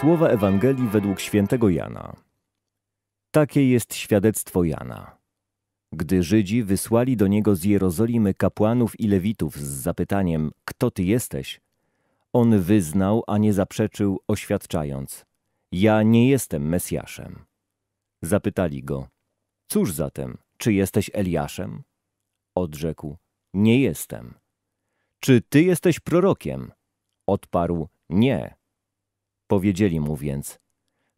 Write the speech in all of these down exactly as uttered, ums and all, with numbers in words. Słowa Ewangelii według świętego Jana. Takie jest świadectwo Jana. Gdy Żydzi wysłali do niego z Jerozolimy kapłanów i lewitów z zapytaniem, kto ty jesteś, on wyznał, a nie zaprzeczył, oświadczając, ja nie jestem Mesjaszem. Zapytali go, cóż zatem, czy jesteś Eliaszem? Odrzekł, nie jestem. Czy ty jesteś prorokiem? Odparł, nie. Powiedzieli mu więc,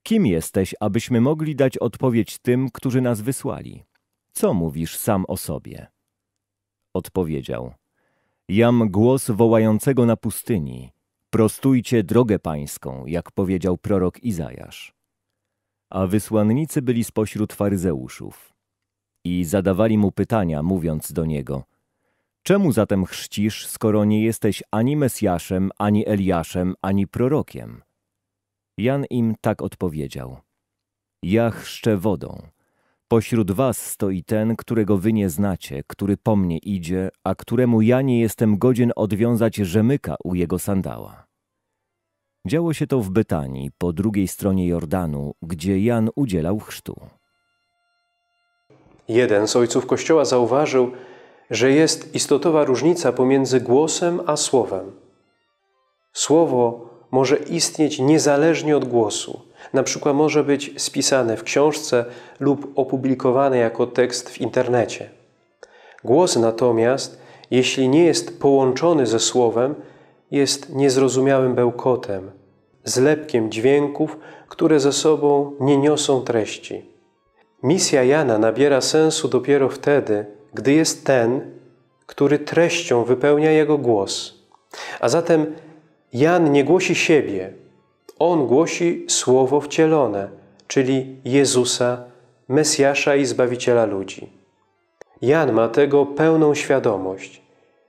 kim jesteś, abyśmy mogli dać odpowiedź tym, którzy nas wysłali? Co mówisz sam o sobie? Odpowiedział, jam głos wołającego na pustyni, prostujcie drogę pańską, jak powiedział prorok Izajasz. A wysłannicy byli spośród faryzeuszów i zadawali mu pytania, mówiąc do niego, czemu zatem chrzcisz, skoro nie jesteś ani Mesjaszem, ani Eliaszem, ani prorokiem? Jan im tak odpowiedział, ja chrzczę wodą. Pośród was stoi ten, którego wy nie znacie, który po mnie idzie, a któremu ja nie jestem godzien odwiązać rzemyka u jego sandała. Działo się to w Betanii, po drugiej stronie Jordanu, gdzie Jan udzielał chrztu. Jeden z ojców Kościoła zauważył, że jest istotowa różnica pomiędzy głosem a słowem. Słowo może istnieć niezależnie od głosu. Na przykład może być spisane w książce lub opublikowane jako tekst w internecie. Głos natomiast, jeśli nie jest połączony ze słowem, jest niezrozumiałym bełkotem, zlepkiem dźwięków, które ze sobą nie niosą treści. Misja Jana nabiera sensu dopiero wtedy, gdy jest ten, który treścią wypełnia jego głos. A zatem Jan nie głosi siebie, on głosi Słowo wcielone, czyli Jezusa, Mesjasza i Zbawiciela ludzi. Jan ma tego pełną świadomość.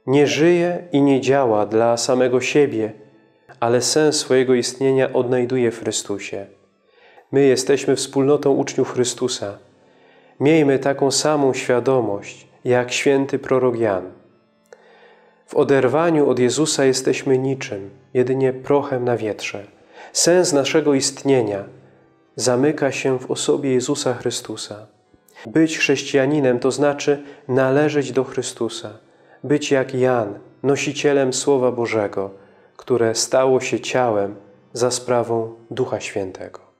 Nie żyje i nie działa dla samego siebie, ale sens swojego istnienia odnajduje w Chrystusie. My jesteśmy wspólnotą uczniów Chrystusa. Miejmy taką samą świadomość, jak święty prorok Jan. W oderwaniu od Jezusa jesteśmy niczym, jedynie prochem na wietrze. Sens naszego istnienia zamyka się w osobie Jezusa Chrystusa. Być chrześcijaninem to znaczy należeć do Chrystusa, być jak Jan, nosicielem Słowa Bożego, które stało się ciałem za sprawą Ducha Świętego.